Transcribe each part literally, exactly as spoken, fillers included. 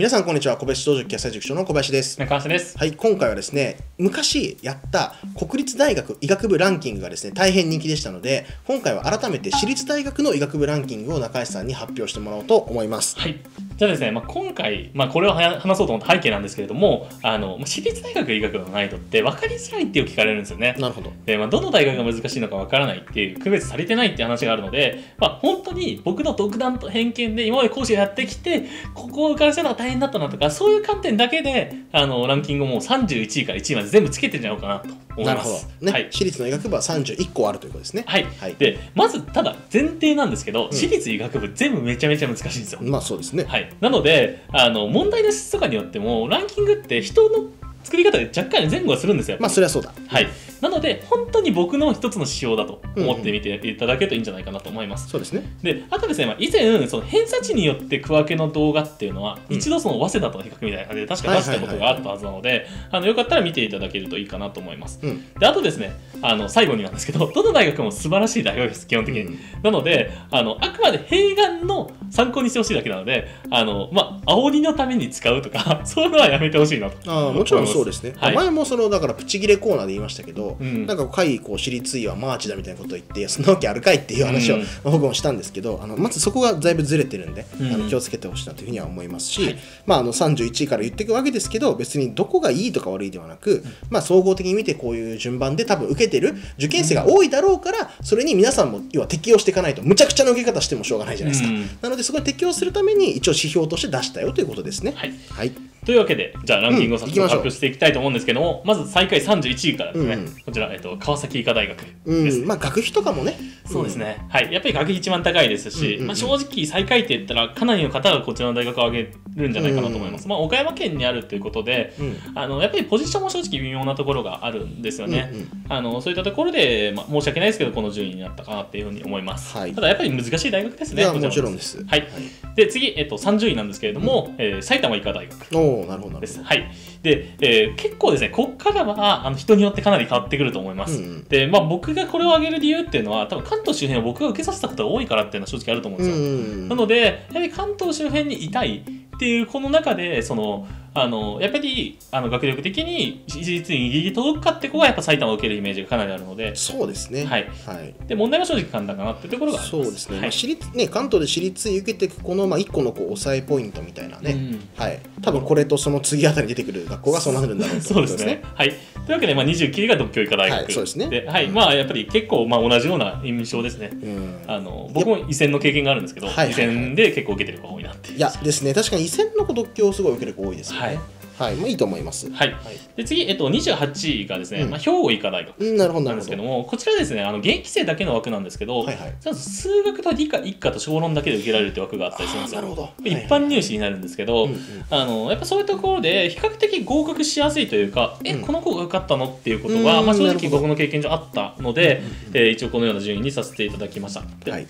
皆さんこんにちは、小林道場決済塾長の小林です。中橋です。はい、今回はですね、昔やった国立大学医学部ランキングがですね、大変人気でしたので、今回は改めて私立大学の医学部ランキングを中橋さんに発表してもらおうと思います。はい。じゃあですね、まあ、今回、まあ、これを話そうと思った背景なんですけれども、あの私立大学医学部の難易度って分かりづらいってよく聞かれるんですよね。なるほど。で、まあ、どの大学が難しいのか分からないっていう、区別されてないって話があるので、まあ、本当に僕の独断と偏見で今まで講師やってきて、ここからしたら大変だったなとか、そういう観点だけであのランキングをもうさんじゅういちいからいちいまで全部つけてんじゃないかなと思います。なるほど、ね、はい、私立の医学部はさんじゅういっこあるということですね。はい、はい、でまずただ前提なんですけど、うん、私立医学部全部めちゃめちゃ難しいんですよ。まあそうですね。はい、なのであの問題の質とかによってもランキングって人の作り方で若干前後はするんですよ。まあそれはそうだ。はい、なので本当に僕の一つの指標だと思ってみていただけるといいんじゃないかなと思います。そうですね。で、あとですね、まあ、以前その偏差値によって区分けの動画っていうのは、うん、一度その早稲田との比較みたいな感じで確か出したことがあったはずなので、あのよかったら見ていただけるといいかなと思います。うん、で、あとですね、あの最後になんですけど、どの大学も素晴らしい大学です基本的に。うん、なので、あのあくまで併願の参考にしてほしいだけなので、あのまあ煽りのために使うとかそういうのはやめてほしいなと。ああ、もちろんそうですね。はい、前もそのだからプチ切れコーナーで言いましたけど。うん、なんか甲斐こう私立医はマーチだみたいなことを言って、そんなわけあるかいっていう話を僕もしたんですけど、あのまずそこがだいぶずれてるんで、うん、あの気をつけてほしいなというふうには思いますし、はい、まあ、あのさんじゅういちいから言っていくわけですけど、別にどこがいいとか悪いではなく、まあ、総合的に見てこういう順番で多分受けてる受験生が多いだろうから、それに皆さんも要は適応していかないとむちゃくちゃの受け方してもしょうがないじゃないですか。うん、なのでそこに適応するために一応指標として出したよということですね。はい、はい、というわけで、じゃあランキングを早速発表していきたいと思うんですけども、うん、まず最下位さんじゅういちいからですね、うん、こちら、えっと、川崎医科大学です、ね。うん、まあ学費とかもね、そうですね、うん、はい、やっぱり学費一番高いですし、まあ、正直最下位って言ったらかなりの方がこちらの大学を挙げるんじゃないかなと思います。うん、まあ、岡山県にあるということで、うん、あのやっぱりポジションも正直微妙なところがあるんですよね。うんうん、あのそういったところで、まあ、申し訳ないですけどこの順位になったかなっていうふうに思います。はい、ただやっぱり難しい大学ですね。いや、もちろんです。はい、はい、で次、えっと、さんじゅういなんですけれども、うん、えー、埼玉医科大学。おー、なるほどなるほど。はい、で、えー、結構ですね、ここからはあの人によってかなり変わってくると思います。うん、うん、で、まあ、僕がこれを挙げる理由っていうのは、多分関東周辺を僕が受けさせたことが多いからっていうのは正直あると思うんですよ。なのでやはり関東周辺にいたいっていうこの中で、そのあのやっぱりあの学力的に一律にギリギリ届くかって子がやっぱ埼玉を受けるイメージがかなりあるので、そうですね、はい、はい、で問題は正直簡単かなっていうところがあります。そうですね、はい、まあ、私立ね、関東で私立受けていくこの、まあ、いっこのこう抑えポイントみたいなね、うん、はい、多分これとその次あたりに出てくる学校がそうなるんだろうと思いますね。そうですね、はい、というわけで、まあ、にじゅうきゅういが独協医科大学、はい、そうですね、で、はい、うん、まあやっぱり結構、まあ、同じような印象ですね。うん、あの僕も移線の経験があるんですけど、移線で結構受けてる子が多いなっていう。いやですね、確かに移線の子独協をすごい受ける子多いですね。はい、はい、まあいいと思います。はい。で次、えっとにじゅうはちいがですね、まあ兵庫医科大学なんですけども、こちらですね、あの現役生だけの枠なんですけど、数学と理科一科と小論だけで受けられるという枠があったりするんですよ。なるほど。一般入試になるんですけど、あのやっぱそういうところで比較的合格しやすいというか、えこの子が受かったのっていうことが、まあ正直僕の経験上あったので、一応このような順位にさせていただきました。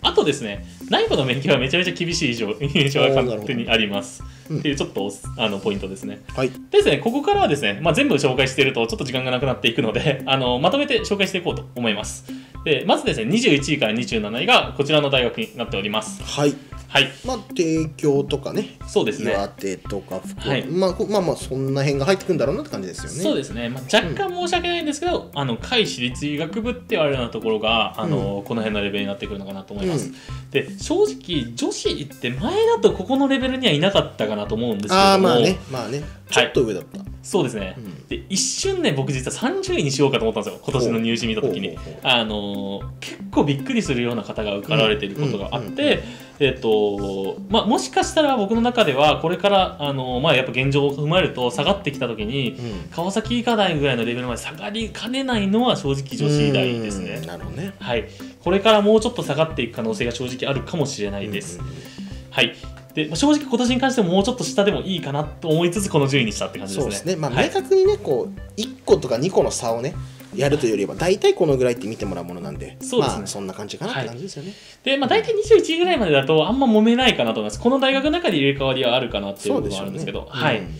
あとですね、内部の勉強はめちゃめちゃ厳しい印象が勝手にあります。っていうちょっとあのポイントですね。はい。ですね、ここからはですね、まあ、全部紹介しているとちょっと時間がなくなっていくので、あのまとめて紹介していこうと思います。でまずですね、にじゅういちいからにじゅうなないがこちらの大学になっております。はい、はい、まあ帝京とかね、そうですね、岩手とか福岡、はい、まあ、まあまあそんな辺が入ってくるんだろうなって感じですよね。そうですね、まあ、若干申し訳ないんですけど、うん、あの甲斐市立医学部って言われるようなところがあの、うん、この辺のレベルになってくるのかなと思います。うん、で正直女子って前だとここのレベルにはいなかったかなと思うんですけども、ああまあね、まあね、ちょっと上だった。はい、そうですね。うん、で一瞬ね、僕実はさんじゅういにしようかと思ったんですよ、今年の入試見た時に。あの結構びっくりするような方が受かられていることがあって、えっとまあもしかしたら僕の中ではこれからあのまあやっぱ現状を踏まえると下がってきた時に、うん、川崎医科大ぐらいのレベルまで下がりかねないのは正直女子医大ですね。なるほどね。はい、これからもうちょっと下がっていく可能性が正直あるかもしれないです。はい、で正直今年に関してももうちょっと下でもいいかなと思いつつこの順位にしたって感じですね。そうですね、まあ、明確にね、はい、こういっことかにこの差をねやるというよりは大体このぐらいって見てもらうものなんで、そうですね、まあそんな感じかなって感じですよね。はい、でまあ大体にじゅういちいぐらいまでだとあんま揉めないかなと思います。この大学の中で入れ替わりはあるかなっていうこともあるんですけど、はい、うん、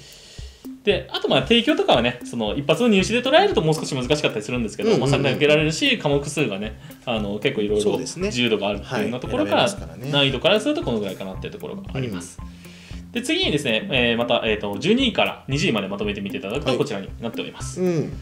であとまあ帝京とかはね、その一発の入試で捉えるともう少し難しかったりするんですけど、さんかい受けられるし科目数がね、あの結構いろいろ自由度があるっていうようなところから、難易度からするとこのぐらいかなっていうところがあります。うん、で次にですね、えー、また、えー、とじゅうにいからにじいまでまとめてみていただくと、はい、こちらになっております。うん、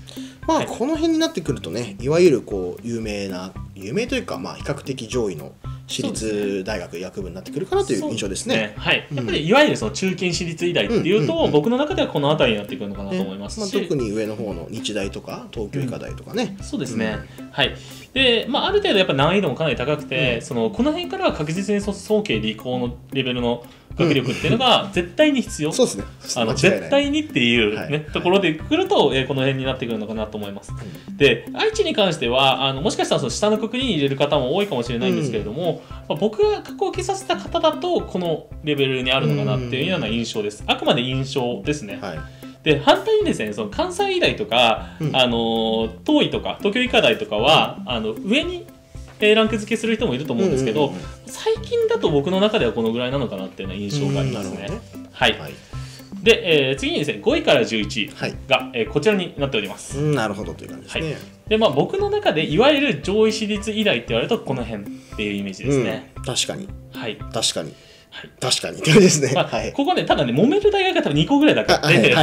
まあ、はい、この辺になってくるとね、いわゆるこう有名な有名というか、まあ、比較的上位の私立大学医学部になってくるかなという印象ですね。やっぱりいわゆるその中堅私立医大っていうと、僕の中ではこの辺りになってくるのかなと思いますし、ね、まあ、特に上の方の日大とか東京医科大とかね、うん、そうですね、うん、はい。で、まあ、ある程度やっぱ難易度もかなり高くて、うん、そのこの辺からは確実に早慶理工のレベルの学力っていうのが絶対に必要、そうですね、あの絶対にっていう、ね、はい、ところでくると、えー、この辺になってくるのかなと思います。うん、で愛知に関してはあのもしかしたらその下のくくりに入れる方も多いかもしれないんですけれども、うん、まあ、僕が過去を受けさせた方だとこのレベルにあるのかなっていうような印象です。あくまで印象ですね。はい、で反対にですね、その関西医大とか、うん、あの東医とか東京医科大とかは、うん、あの上にランク付けする人もいると思うんですけど、最近だと僕の中ではこのぐらいなのかなっていうような印象がありますね。で、えー、次にですねごいからじゅういちいが、はい、えー、こちらになっております。なるほどという感じですね。はい、で、まあ、僕の中でいわゆる上位私立医大って言われるとこの辺っていうイメージですね。うん、確かに、はい、確かに、はい、確かにって感じですね。まあ、ここね、ただね、揉める大学が多分にこぐらいだから出てる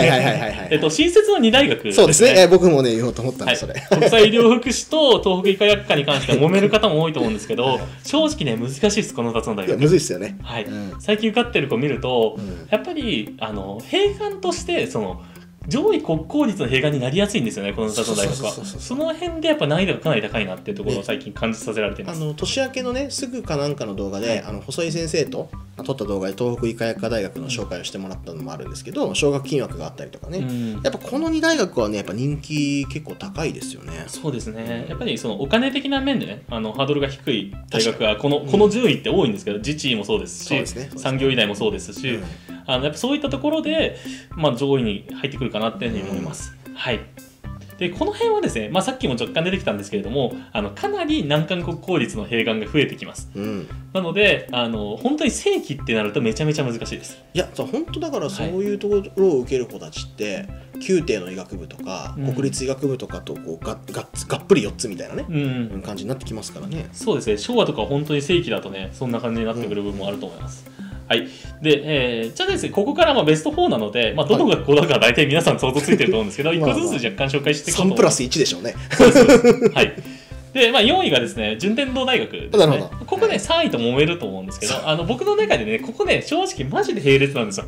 えっと、新設のに大学ですね。そうですね。僕もね、言おうと思ったんです、それ。国際医療福祉と東北医科薬科に関しては揉める方も多いと思うんですけど、正直ね、難しいです、このふたつの大学。むずいですよね。はい。最近受かってる子見ると、やっぱり、あの、閉館として、その、上位国公立の弊害になりやすいんですよね、このふたつの大学は。その辺でやっぱ難易度がかなり高いなっていうところを最近感じさせられています。あの年明けのね、すぐかなんかの動画で、はい、あの細井先生と撮った動画で東北医科薬科大学の紹介をしてもらったのもあるんですけど、奨学金枠があったりとかね、うん、やっぱこのに大学はね、やっぱ人気結構高いですよね。そうですね、やっぱりそのお金的な面でね、あのハードルが低い大学はこの、このじゅういって多いんですけど、自治医もそうですし、産業医大もそうですし、うん、あのやっぱそういったところで、まあ、上位に入ってくるかなっていうふうに思います。うん、はい。でこの辺はですね、まあ、さっきも若干出てきたんですけれども、あのかなり難関国公立の併願が増えてきます。うん、なのであの本当に正規ってなるとめちゃめちゃ難しいです。いや本当だから、そういうところを受ける子たちって、はい、宮廷の医学部とか国立医学部とかとこう が,、うん、が, がっぷりよっつみたいなね、うん、感じになってきますからね。そうですね、昭和とか本当に正規だとね、そんな感じになってくる部分もあると思います。うん、はい。で、えー、じゃあですね、ここからまあベストよんなので、まあ、どの学校だか大体皆さん想像ついてると思うんですけど、いっこずつ若干紹介していくと。まあまあさんプラスいちでしょうね。そうです。はい。で、まあ、よんいがですね、順天堂大学ですね。ここね、さんいと揉めると思うんですけど、あの僕の中でね、ここね、正直マジで並列なんですよ。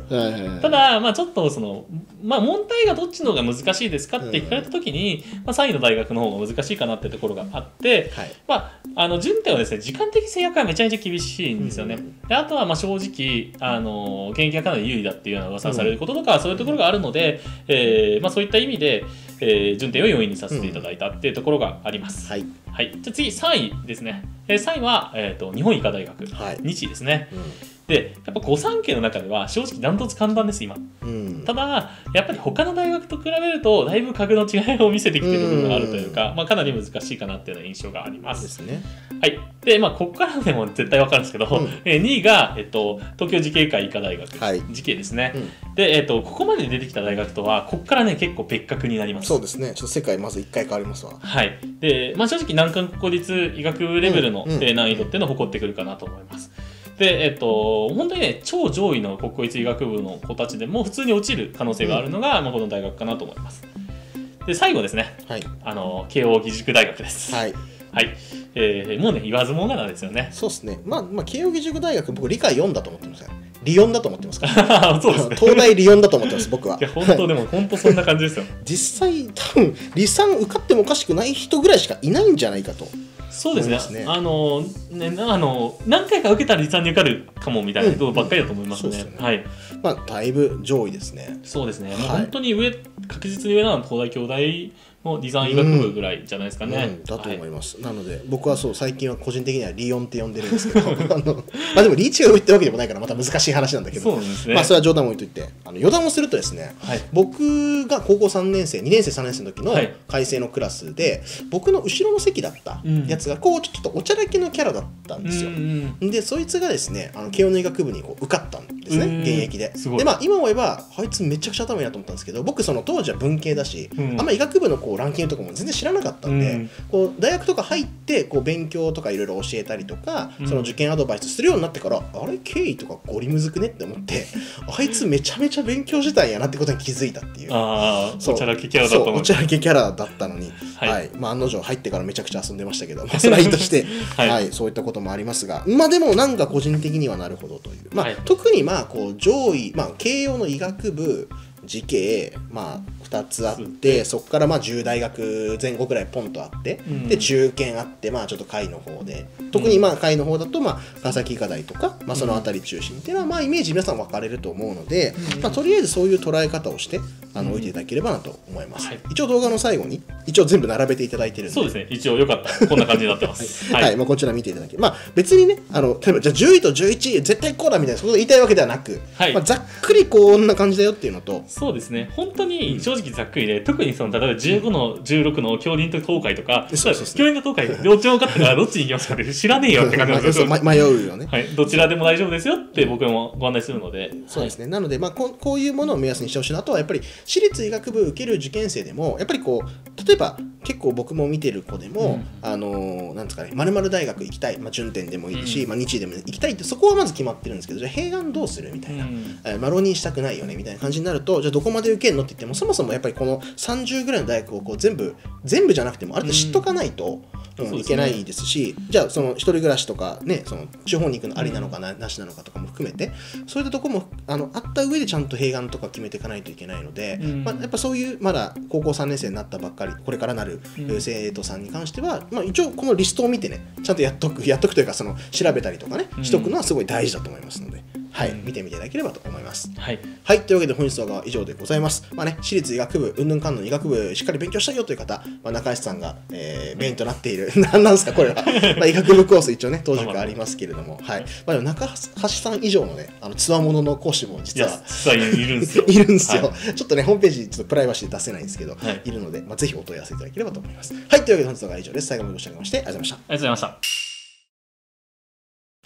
ただ、まあ、ちょっとその、まあ、問題がどっちの方が難しいですかって聞かれたときに、まあ、さんいの大学の方が難しいかなってところがあって、はい、まあ、あの順天はですね、時間的制約がめちゃめちゃ厳しいんですよね。うん、であとは、まあ、正直、あの、現役がかなり有利だっていうような噂されることとか、うん、そういうところがあるので、えー、まあ、そういった意味で、えー、順天をよんいにさせていただいたっていうところがあります。うん、はい。はい、じゃあ次さんいですね。えー、さんいは、えー、と日本医科大学、はい、日医ですね。うん、でやっぱ御三家の中では正直ダントツ簡単です今、うん、ただやっぱり他の大学と比べるとだいぶ格の違いを見せてきてる部分があるというか、うん、まあ、かなり難しいかなっていうような印象がありますですね。はい、でまあここからでも絶対分かるんですけど、うん、えにいが、えっと、東京慈恵会医科大学、はい、慈恵ですね、うん、で、えっと、ここまで出てきた大学とはここからね結構別格になります。そうですね、ちょっと世界まずいっかい変わりますわ。はい、で、まあ、正直難関国公立医学レベルの難易度っていうのを誇ってくるかなと思います。で、えっと、本当にね、超上位の国公立医学部の子たちでも普通に落ちる可能性があるのが、うん、まあ、この大学かなと思います。で、最後ですね、はい、あの慶応義塾大学です。はい、はい、えー、もうね、言わずもがなですよね。そうですね、まあ、まあ、慶応義塾大学、僕、理科よんだと思ってますよ。理音だと思ってますから。そうですね。東大理音だと思ってます、僕は。いや、本当でも、本当そんな感じですよ。実際、多分、理三受かってもおかしくない人ぐらいしかいないんじゃないかと。そうですね。すねあのねあの何回か受けたら理三に受かるかもみたいなことばっかりだと思いますね。はい。まあだいぶ上位ですね。そうですね。はい、もう本当に上、確実に上なのは東大京大の理三医学部ぐらいじゃないですかね。うんうん、だと思います。はい、なので僕はそう最近は個人的にはリオンって呼んでるんですけど、あのまあでもリーチが上ってわけでもないからまた難しい話なんだけど。そうですね。まあそれは冗談も言っといて、あの余談をするとですね。はい、僕が高校さんねん生、にねん生さんねん生の時の開成のクラスで、はい、僕の後ろの席だったやつがこうちょっとおちゃらけのキャラだったんですよ。うんうん、でそいつがですね、あの慶応の医学部にこう受かったんですね、現役で。でまあ今思えばあいつめちゃくちゃ頭いいなと思ったんですけど、僕その当時は文系だし、うん、あんま医学部のこうランキングとかも全然知らなかったんで、うん、こう大学とか入ってこう勉強とかいろいろ教えたりとか、うん、その受験アドバイスするようになってから、うん、あれ経緯とかゴリむずくねって思ってあいつめちゃめちゃ勉強してたんやなってことに気づいたっていう。ああ、おちゃらけキャラだと思う。そう、おちゃらけキャラだったのに、はいはい、まあ、案の定入ってからめちゃくちゃ遊んでましたけど、まあ、それはいいとして、はいはい、そういったこともありますが、まあでもなんか個人的にはなるほどという、まあ、はい、特にまあこう上位、まあ、慶応の医学部時系、まあ、ふたつあって、うん、そこからまあじゅうだいがくぜんごくらいポンとあって、うん、で中堅あって、まあ、ちょっと下位の方で、特にまあ下位の方だと、まあ、川崎医科大とか、まあ、その辺り中心っていうのは、まあ、イメージ皆さん分かれると思うので、うん、まあ、とりあえずそういう捉え方をしてあの置いていただければなと思います、うん、はい、一応動画の最後に一応全部並べていただいてるんで、そうですね、一応よかったこんな感じになってますはい、はい、まあ、こちら見ていただけ、まあ、別にね、あの例えばじゃあじゅういとじゅういちい絶対こうだみたいなことを言いたいわけではなく、はい、まあ、ざっくりこんな感じだよっていうのと、そうですね、本当に正直ざっくりで、うん、特にその例えばじゅうごのじゅうろくの教員と東海とか、そうそうそう、教員と東海どっちも勝ったからどっちに行きますかって知らねえよって感じなんですけど、迷うよね、はい、どちらでも大丈夫ですよって僕もご案内するので、そうですね、はい、なので、まあ、こ, こういうものを目安にしてほしいなとは、やっぱり私立医学部受ける受験生でもやっぱりこう例えば結構僕も見てる子でも、うん、あのなんですかね、〇〇大学行きたい、まあ、準点でもいいし、うん、まあ、日医でも行きたいって、そこはまず決まってるんですけど、じゃあ併願どうするみたいな、うん、えー、マロニーしたくないよねみたいな感じになると、じゃあどこまで受けるのって言っても、そもそもやっぱりこのさんじゅうぐらいの大学をこう全部全部じゃなくてもある程度知っとかないと、うんうん、いけないですし、そうですね、じゃあその一人暮らしとかね、その地方に行くのありなのか な,、うん、なしなのかとかも含めて、そういったとこも あ, のあった上でちゃんと併願とか決めていかないといけないので、うん、まあ、やっぱそういうまだ高校さんねん生になったばっかりこれからなる生徒さんに関しては、うん、まあ、一応このリストを見てね、ちゃんとやっとくやっとくというか、その調べたりとかね、しとくのはすごい大事だと思いますので。うん、はい、見てみていただければと思います。はい、はい、というわけで本日は以上でございます。まあね、私立医学部うんぬんかんぬん医学部しっかり勉強したいよという方、まあ、中石さんが、えー、メインとなっている何なんですかこれはまあ医学部コース一応ね当塾ありますけれども、はい、まあ、でも中橋さん以上のねあのつわものの講師も実はいるんですよいるんですよ、はい、ちょっとねホームページちょっとプライバシー出せないんですけど、はい、いるので、まあ、ぜひお問い合わせいただければと思います。はい、というわけで本日は以上です。最後までご視聴ありがとうございまして、ありがとうございました。ありがとうございました。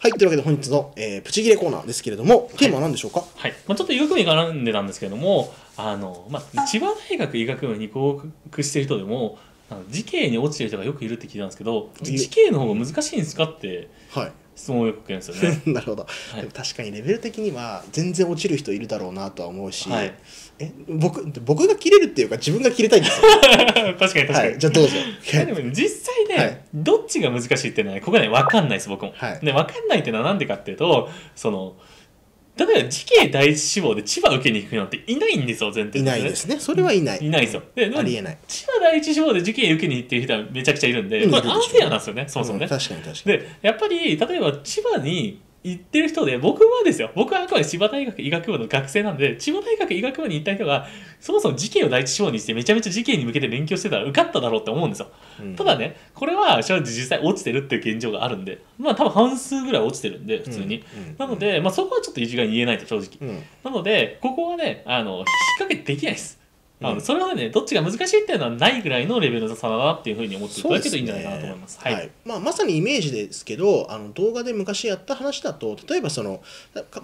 はい、というわけで本日の、えー、プチ切れコーナーですけれども、テーマは何でしょうか。はい、はい、まあ、ちょっと医学部に絡んでたんですけれども、あの、まあ、千葉大学医学部に合格してる人でもあの時系に落ちてる人がよくいるって聞いたんですけど、時系の方が難しいんですかって、はい、質問をよく聞くんですよねなるほど、はい、でも確かにレベル的には全然落ちる人いるだろうなとは思うし、はい、え 僕, 僕が切れるっていうか自分が切れたいんですよ確かに確かに、はい、じゃあどうぞでも実際ね、はい、どっちが難しいってね、ここはね分かんないです僕も、はい、で分かんないってのは何でかっていうと、その例えば時系第一志望で千葉受けに行く人っていないんですよ、前提ですね。いないですね、それはいないいないですよ、うん、ありえない。千葉第一志望で受験受けに行ってる人はめちゃくちゃいるんで、これアンフェアなんですよね、うん、そもそもね、うん、確かに確かに。でやっぱり例えば千葉に行ってる人で、僕はですよ、僕はあくまで千葉大学医学部の学生なんで、千葉大学医学部に行った人がそもそも時系を第一志望にしてめちゃめちゃ時系に向けて勉強してたら受かっただろうって思うんですよ、うん、ただねこれは正直実際落ちてるっていう現状があるんで、まあ多分半数ぐらい落ちてるんで普通に、うんうん、なので、まあ、そこはちょっと一概に言えないと正直、うん、なのでここはねあの引っ掛けできないです。あのそれはねどっちが難しいっていうのはないぐらいのレベルの差だなっていうふうに思っていただけるといいんじゃないかなと思います。はい、はい、まあ、まさにイメージですけど、あの動画で昔やった話だと、例えばその、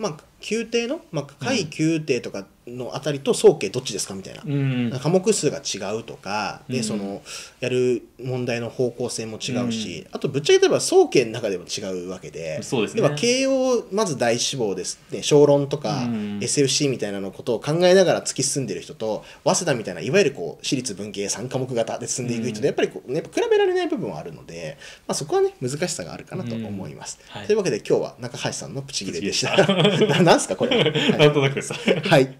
まあ、宮廷の、まあ、下位宮廷とか、うん、のあたりと総計どっちですかみたいな、うん、科目数が違うとかで、うん、そのやる問題の方向性も違うし、うん、あとぶっちゃけ言えば総計の中でも違うわけで、そうですね、では慶応まず第一志望ですね、小論とか、うん、エスエフシー みたいなのことを考えながら突き進んでる人と、早稲田みたいないわゆるこう私立文系さん科目型で進んでいく人で、うん、やっぱりこう、ね、比べられない部分はあるので、まあ、そこはね難しさがあるかなと思います、うん、はい、というわけで今日は中橋さんのプチ切れでした。何すかこれは、はい、なんとなくです。はい